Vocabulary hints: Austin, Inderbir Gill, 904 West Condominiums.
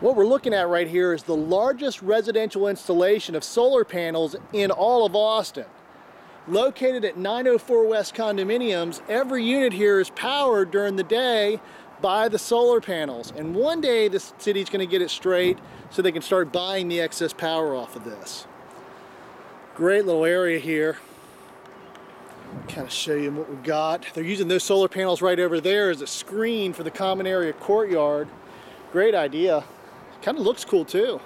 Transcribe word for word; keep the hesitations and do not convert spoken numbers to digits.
What we're looking at right here is the largest residential installation of solar panels in all of Austin. Located at nine oh four West Condominiums, every unit here is powered during the day by the solar panels. And one day the city's going to get it straight so they can start buying the excess power off of this. Great little area here. Kind of show you what we've got. They're using those solar panels right over there as a screen for the common area courtyard. Great idea. Kind of looks cool too.